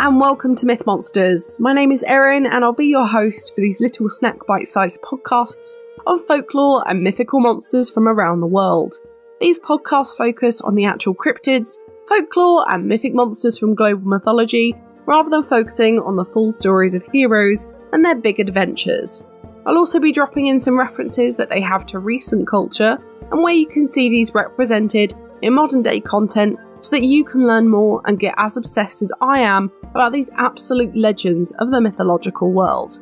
and welcome to Myth Monsters. My name is Erin and I'll be your host for these little snack bite-sized podcasts on folklore and mythical monsters from around the world. These podcasts focus on the actual cryptids, folklore and mythic monsters from global mythology, rather than focusing on the full stories of heroes and their big adventures. I'll also be dropping in some references that they have to recent culture and where you can see these represented in modern day content so that you can learn more and get as obsessed as I am about these absolute legends of the mythological world.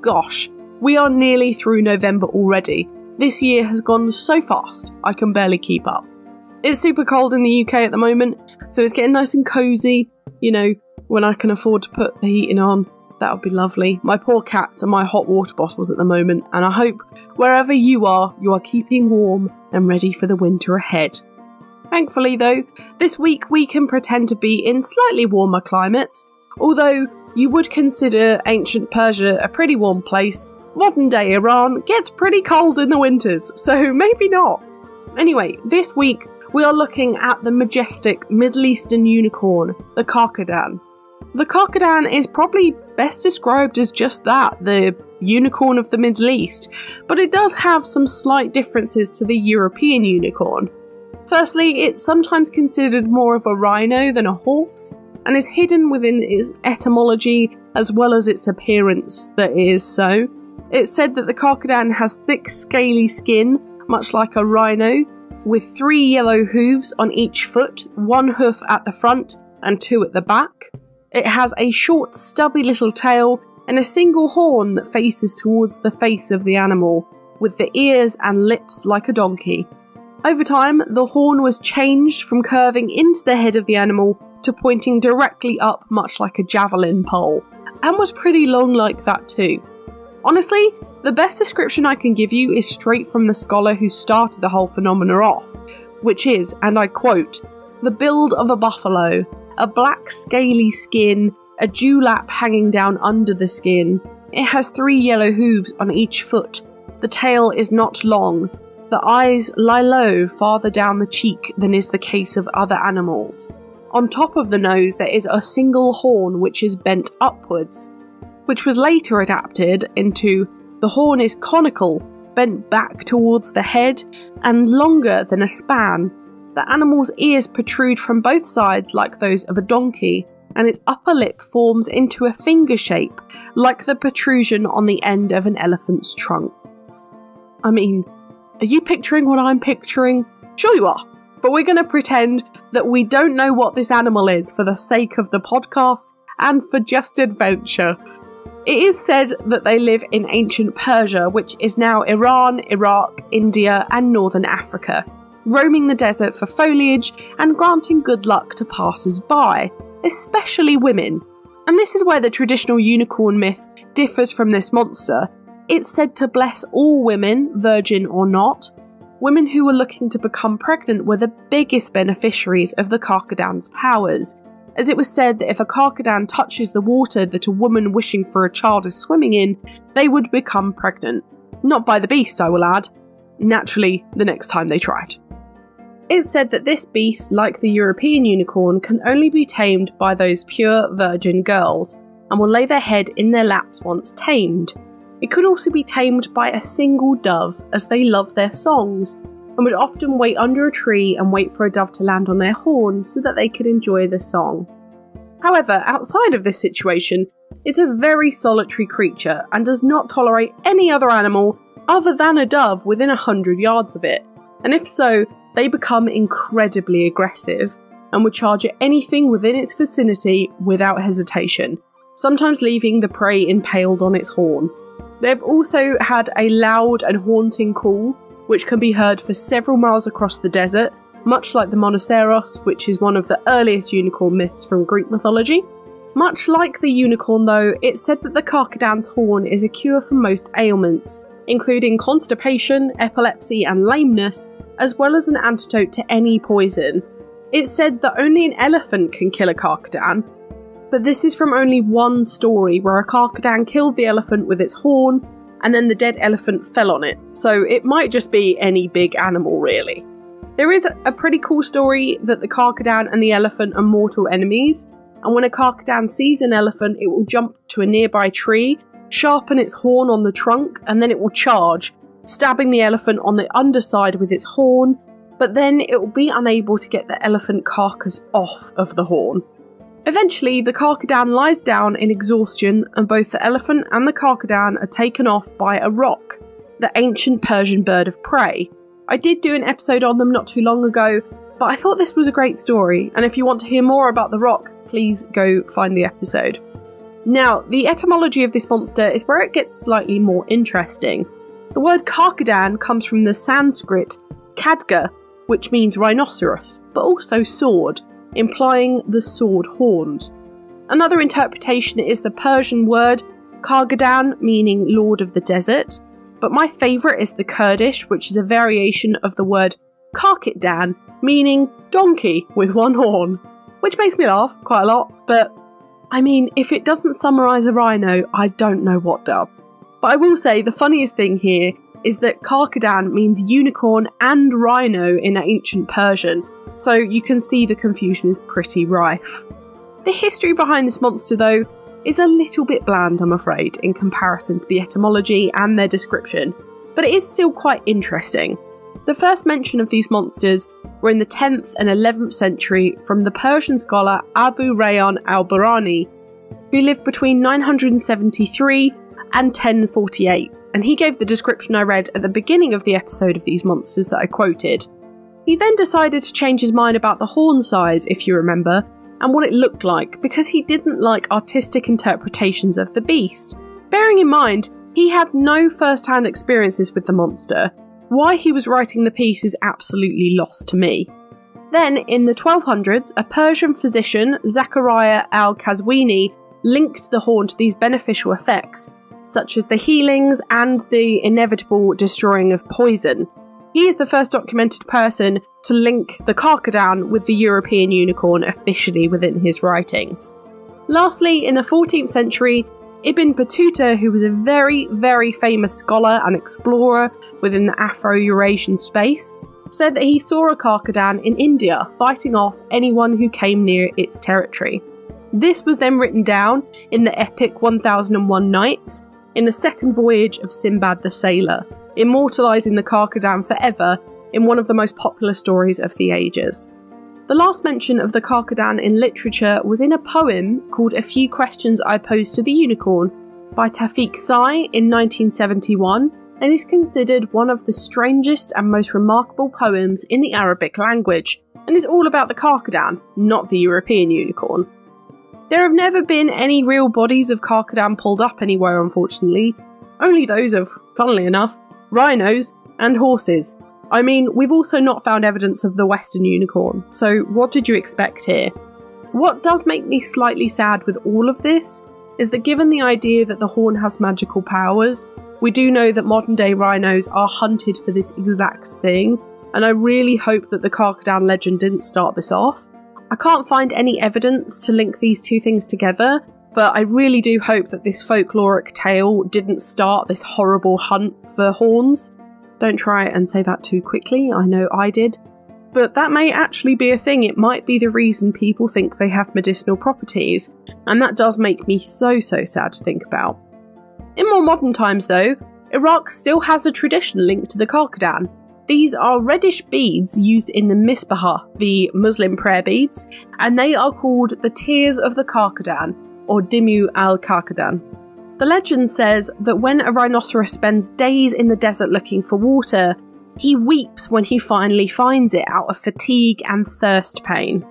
Gosh, we are nearly through November already. This year has gone so fast, I can barely keep up. It's super cold in the UK at the moment, so it's getting nice and cozy. You know, when I can afford to put the heating on, that would be lovely. My poor cats and my hot water bottles at the moment, and I hope wherever you are keeping warm and ready for the winter ahead. Thankfully though, this week we can pretend to be in slightly warmer climates, although you would consider ancient Persia a pretty warm place. Modern day Iran gets pretty cold in the winters, so maybe not. Anyway, this week we are looking at the majestic Middle Eastern unicorn, the Karkadann. The Karkadann is probably best described as just that, the unicorn of the Middle East, but it does have some slight differences to the European unicorn. Firstly, it's sometimes considered more of a rhino than a horse, and is hidden within its etymology as well as its appearance that it is so. It's said that the Karkadann has thick, scaly skin, much like a rhino, with 3 yellow hooves on each foot, 1 hoof at the front and 2 at the back. It has a short, stubby little tail and a single horn that faces towards the face of the animal, with the ears and lips like a donkey. Over time, the horn was changed from curving into the head of the animal to pointing directly up, much like a javelin pole, and was pretty long like that too. Honestly, the best description I can give you is straight from the scholar who started the whole phenomena off, which is, and I quote, "the build of a buffalo, a black scaly skin, a dewlap hanging down under the skin. It has 3 yellow hooves on each foot. The tail is not long. The eyes lie low farther down the cheek than is the case of other animals. On top of the nose there is a single horn which is bent upwards," which was later adapted into "the horn is conical, bent back towards the head, and longer than a span. The animal's ears protrude from both sides like those of a donkey, and its upper lip forms into a finger shape, like the protrusion on the end of an elephant's trunk." I mean, are you picturing what I'm picturing? Sure you are, but we're going to pretend that we don't know what this animal is for the sake of the podcast and for just adventure. It is said that they live in ancient Persia, which is now Iran, Iraq, India, and northern Africa, roaming the desert for foliage and granting good luck to passers-by, especially women. And this is where the traditional unicorn myth differs from this monster. It's said to bless all women, virgin or not. Women who were looking to become pregnant were the biggest beneficiaries of the Karkadann's powers, as it was said that if a Karkadann touches the water that a woman wishing for a child is swimming in, they would become pregnant. Not by the beast, I will add. Naturally, the next time they tried. It's said that this beast, like the European unicorn, can only be tamed by those pure virgin girls, and will lay their head in their laps once tamed. It could also be tamed by a single dove, as they love their songs, and would often wait under a tree and wait for a dove to land on their horn so that they could enjoy the song. However, outside of this situation, it's a very solitary creature and does not tolerate any other animal other than a dove within 100 yards of it, and if so, they become incredibly aggressive and would charge at anything within its vicinity without hesitation, sometimes leaving the prey impaled on its horn. They've also had a loud and haunting call, which can be heard for several miles across the desert, much like the Monoceros, which is one of the earliest unicorn myths from Greek mythology. Much like the unicorn though, it's said that the Karkadann's horn is a cure for most ailments, including constipation, epilepsy and lameness, as well as an antidote to any poison. It's said that only an elephant can kill a Karkadann, but this is from only one story where a Karkadann killed the elephant with its horn and then the dead elephant fell on it, so it might just be any big animal really. There is a pretty cool story that the Karkadann and the elephant are mortal enemies, and when a Karkadann sees an elephant, it will jump to a nearby tree, sharpen its horn on the trunk, and then it will charge, stabbing the elephant on the underside with its horn, but then it will be unable to get the elephant carcass off of the horn. Eventually, the Karkadann lies down in exhaustion, and both the elephant and the Karkadann are taken off by a roc, the ancient Persian bird of prey. I did do an episode on them not too long ago, but I thought this was a great story, and if you want to hear more about the roc, please go find the episode. Now, the etymology of this monster is where it gets slightly more interesting. The word Karkadann comes from the Sanskrit kadga, which means rhinoceros, but also sword, implying the sword-horned. Another interpretation is the Persian word Karkadann, meaning lord of the desert, but my favourite is the Kurdish, which is a variation of the word Karkadann, meaning donkey with one horn, which makes me laugh quite a lot, but I mean, if it doesn't summarise a rhino, I don't know what does. But I will say the funniest thing here is that Karkadann means unicorn and rhino in ancient Persian, so you can see the confusion is pretty rife. The history behind this monster, though, is a little bit bland, I'm afraid, in comparison to the etymology and their description, but it is still quite interesting. The first mention of these monsters were in the 10th and 11th century from the Persian scholar Abu Rayhan Al-Biruni, who lived between 973 and 1048, and he gave the description I read at the beginning of the episode of these monsters that I quoted. He then decided to change his mind about the horn size, if you remember, and what it looked like, because he didn't like artistic interpretations of the beast. Bearing in mind, he had no first-hand experiences with the monster. Why he was writing the piece is absolutely lost to me. Then, in the 1200s, a Persian physician, Zakaria al-Kazwini, linked the horn to these beneficial effects, such as the healings and the inevitable destroying of poison. He is the first documented person to link the Karkadann with the European unicorn officially within his writings. Lastly, in the 14th century, Ibn Battuta, who was a very, very famous scholar and explorer within the Afro-Eurasian space, said that he saw a Karkadann in India fighting off anyone who came near its territory. This was then written down in the epic 1001 Nights in the second voyage of Sinbad the Sailor, immortalising the Karkadann forever in one of the most popular stories of the ages. The last mention of the Karkadann in literature was in a poem called A Few Questions I Posed to the Unicorn by Tafiq Sai in 1971, and is considered one of the strangest and most remarkable poems in the Arabic language, and is all about the Karkadann, not the European unicorn. There have never been any real bodies of Karkadann pulled up anywhere, unfortunately, only those of, funnily enough, rhinos and horses. I mean, we've also not found evidence of the Western unicorn, so what did you expect here? What does make me slightly sad with all of this is that given the idea that the horn has magical powers, we do know that modern-day rhinos are hunted for this exact thing, and I really hope that the Karkadann legend didn't start this off. I can't find any evidence to link these two things together, but I really do hope that this folkloric tale didn't start this horrible hunt for horns. Don't try and say that too quickly, I know I did. But that may actually be a thing, it might be the reason people think they have medicinal properties, and that does make me so sad to think about. In more modern times though, Iraq still has a tradition linked to the Karkadann. These are reddish beads used in the Misbaha, the Muslim prayer beads, and they are called the Tears of the Karkadann, or Dimu al-Karkadan. The legend says that when a rhinoceros spends days in the desert looking for water, he weeps when he finally finds it out of fatigue and thirst pain.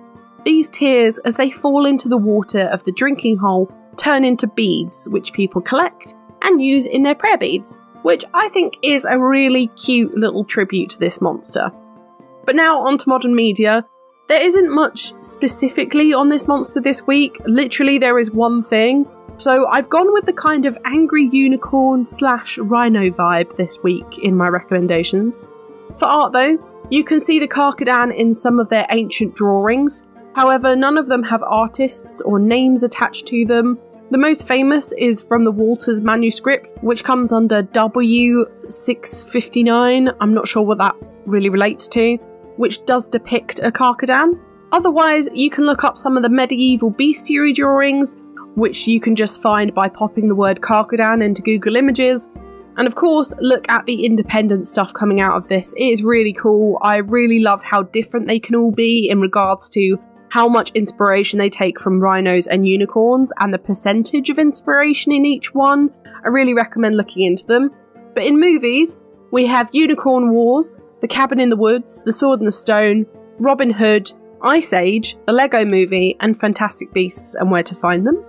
These tears, as they fall into the water of the drinking hole, turn into beads, which people collect and use in their prayer beads, which I think is a really cute little tribute to this monster. But now onto modern media. There isn't much specifically on this monster this week, literally there is one thing. So I've gone with the kind of angry unicorn slash rhino vibe this week in my recommendations. For art though, you can see the Karkadann in some of their ancient drawings, however none of them have artists or names attached to them. The most famous is from the Walters manuscript, which comes under W659, I'm not sure what that really relates to, which does depict a Karkadann. Otherwise, you can look up some of the medieval bestiary drawings, which you can just find by popping the word Karkadann into Google Images. And of course, look at the independent stuff coming out of this. It is really cool. I really love how different they can all be in regards to how much inspiration they take from rhinos and unicorns and the percentage of inspiration in each one. I really recommend looking into them. But in movies, we have Unicorn Wars, The Cabin in the Woods, The Sword and the Stone, Robin Hood, Ice Age, The Lego Movie, and Fantastic Beasts and Where to Find Them.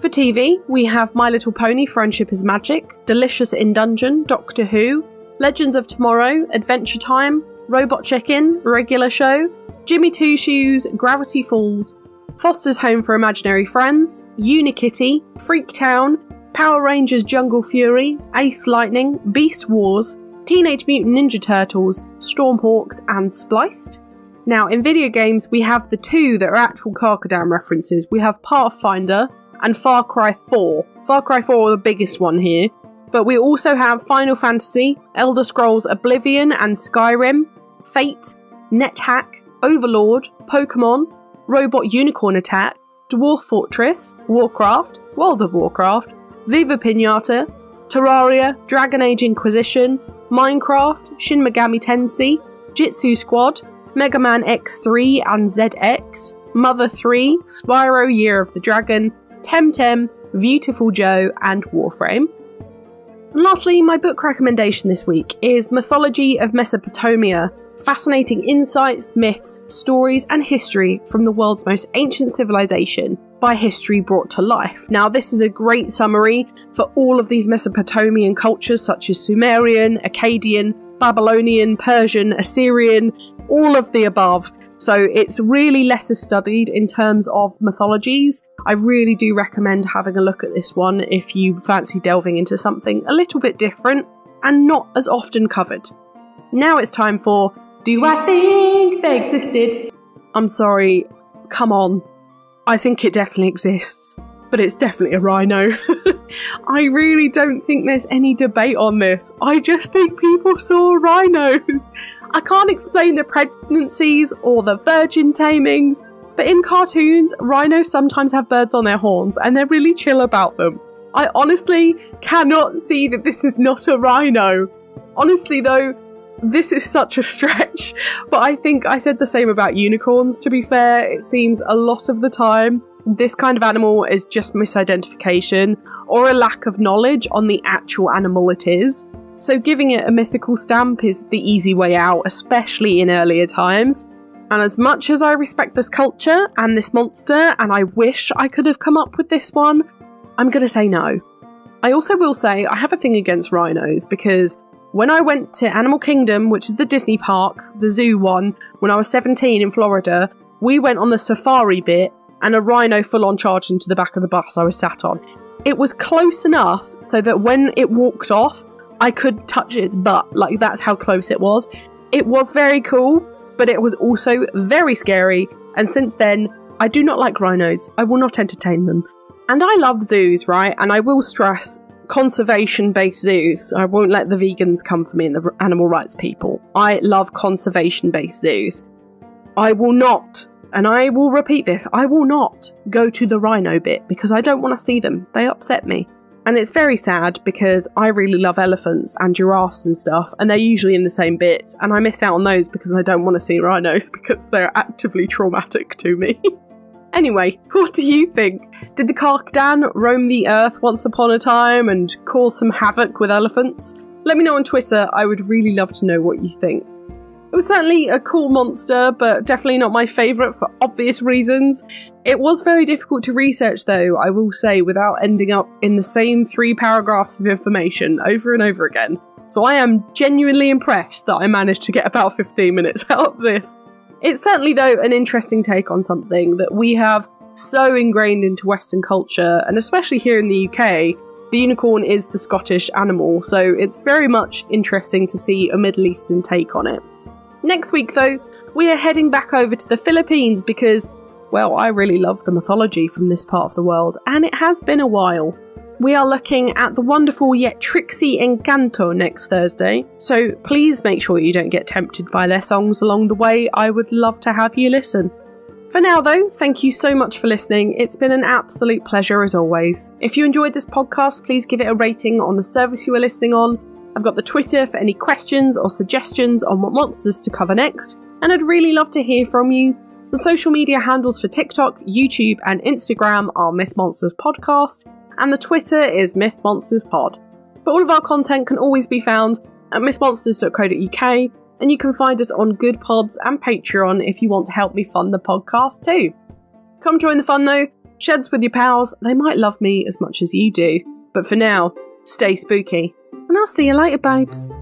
For TV, we have My Little Pony, Friendship is Magic, Delicious in Dungeon, Doctor Who, Legends of Tomorrow, Adventure Time, Robot Chicken, Regular Show, Jimmy Two Shoes, Gravity Falls, Foster's Home for Imaginary Friends, Unikitty, Freaktown, Power Rangers Jungle Fury, Ace Lightning, Beast Wars, Teenage Mutant Ninja Turtles, Stormhawks, and Spliced. Now, in video games, we have the two that are actual Karkadann references. We have Pathfinder and Far Cry 4. Far Cry 4 are the biggest one here. But we also have Final Fantasy, Elder Scrolls Oblivion and Skyrim, Fate, NetHack, Overlord, Pokemon, Robot Unicorn Attack, Dwarf Fortress, Warcraft, World of Warcraft, Viva Pinata, Terraria, Dragon Age Inquisition, Minecraft, Shin Megami Tensei, Jitsu Squad, Mega Man X3 and ZX, Mother 3, Spyro Year of the Dragon, Temtem, Beautiful Joe, and Warframe. And lastly, my book recommendation this week is Mythology of Mesopotamia, fascinating insights, myths, stories, and history from the world's most ancient civilization by history brought to life. Now, this is a great summary for all of these Mesopotamian cultures such as Sumerian, Akkadian, Babylonian, Persian, Assyrian, all of the above. So it's really lesser studied in terms of mythologies. I really do recommend having a look at this one if you fancy delving into something a little bit different and not as often covered. Now it's time for Do I Think They Existed? I'm sorry, come on. I think it definitely exists, but it's definitely a rhino. I really don't think there's any debate on this. I just think people saw rhinos. I can't explain the pregnancies or the virgin tamings, but in cartoons, rhinos sometimes have birds on their horns and they're really chill about them. I honestly cannot see that this is not a rhino. Honestly though, this is such a stretch, but I think I said the same about unicorns, to be fair. It seems a lot of the time this kind of animal is just misidentification or a lack of knowledge on the actual animal it is. So giving it a mythical stamp is the easy way out, especially in earlier times. And as much as I respect this culture and this monster, and I wish I could have come up with this one, I'm going to say no. I also will say I have a thing against rhinos because when I went to Animal Kingdom, which is the Disney park, the zoo one, when I was 17 in Florida, we went on the safari bit and a rhino full-on charged into the back of the bus I was sat on. It was close enough so that when it walked off, I could touch its butt. Like, that's how close it was. It was very cool, but it was also very scary. And since then, I do not like rhinos. I will not entertain them. And I love zoos, right? And I will stress conservation-based zoos. I won't let the vegans come for me and the animal rights people. I love conservation-based zoos. I will not, and I will repeat this, I will not go to the rhino bit because I don't want to see them. They upset me. And it's very sad because I really love elephants and giraffes and stuff, and they're usually in the same bits, and I miss out on those because I don't want to see rhinos because they're actively traumatic to me. Anyway, what do you think? Did the Karkadann roam the earth once upon a time and cause some havoc with elephants? Let me know on Twitter, I would really love to know what you think. It was certainly a cool monster, but definitely not my favourite for obvious reasons. It was very difficult to research though, I will say, without ending up in the same three paragraphs of information over and over again. So I am genuinely impressed that I managed to get about 15 minutes out of this. It's certainly though an interesting take on something that we have so ingrained into Western culture, and especially here in the UK, the unicorn is the Scottish animal, so it's very much interesting to see a Middle Eastern take on it. Next week though, we are heading back over to the Philippines because, well, I really love the mythology from this part of the world, and it has been a while. We are looking at the wonderful yet tricksy Encanto next Thursday, so please make sure you don't get tempted by their songs along the way. I would love to have you listen. For now though, thank you so much for listening. It's been an absolute pleasure as always. If you enjoyed this podcast, please give it a rating on the service you are listening on. I've got the Twitter for any questions or suggestions on what monsters to cover next, and I'd really love to hear from you. The social media handles for TikTok, YouTube and Instagram are Myth Monsters Podcast, and the Twitter is Myth Monsters Pod. But all of our content can always be found at mythmonsters.co.uk, and you can find us on Good Pods and Patreon if you want to help me fund the podcast too. Come join the fun though, sheds with your pals, they might love me as much as you do. But for now, stay spooky, and I'll see you later babes.